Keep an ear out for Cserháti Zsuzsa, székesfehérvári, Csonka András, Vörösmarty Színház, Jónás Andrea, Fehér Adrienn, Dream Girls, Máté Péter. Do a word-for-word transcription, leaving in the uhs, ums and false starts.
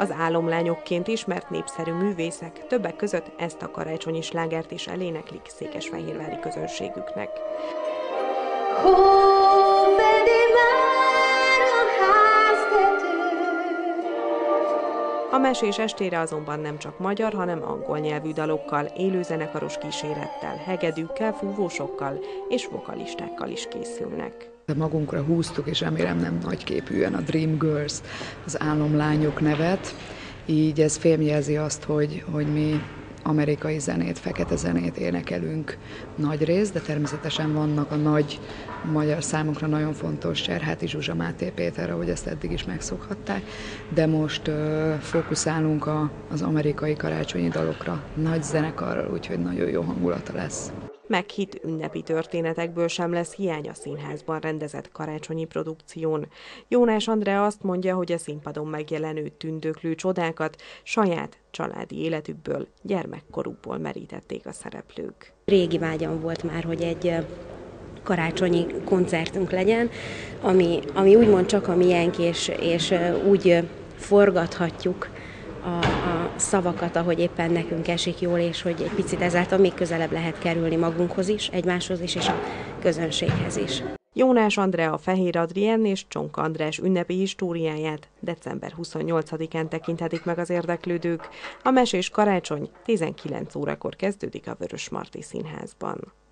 Az álomlányokként ismert népszerű művészek többek között ezt a karácsonyi slágert is eléneklik székesfehérvári közönségüknek. A mesés estére azonban nem csak magyar, hanem angol nyelvű dalokkal, élőzenekaros kísérettel, hegedűkkel, fúvósokkal és vokalistákkal is készülnek. De magunkra húztuk, és remélem nem nagyképűen, a Dream Girls, az álomlányok nevet, így ez fémjelzi azt, hogy, hogy mi amerikai zenét, fekete zenét énekelünk nagy rész, de természetesen vannak a nagy magyar, számunkra nagyon fontos Cserháti Zsuzsa, Máté Péter, ahogy ezt eddig is megszokhatták, de most ö, fókuszálunk a, az amerikai karácsonyi dalokra, nagy zenekarral, úgyhogy nagyon jó hangulata lesz. Meghitt ünnepi történetekből sem lesz hiány a színházban rendezett karácsonyi produkción. Jónás Andrea azt mondja, hogy a színpadon megjelenő tündöklő csodákat saját családi életükből, gyermekkorukból merítették a szereplők. Régi vágyam volt már, hogy egy karácsonyi koncertünk legyen, ami, ami úgymond csak a miénk, és, és úgy forgathatjuk A, a szavakat, ahogy éppen nekünk esik jól, és hogy egy picit ezáltal még közelebb lehet kerülni magunkhoz is, egymáshoz is, és a közönséghez is. Jónás Andrea Fehér Adrienn és Csonka András ünnepi históriáját december huszonnyolcadikán tekinthetik meg az érdeklődők. A mesés karácsony tizenkilenc órakor kezdődik a Vörösmarty Színházban.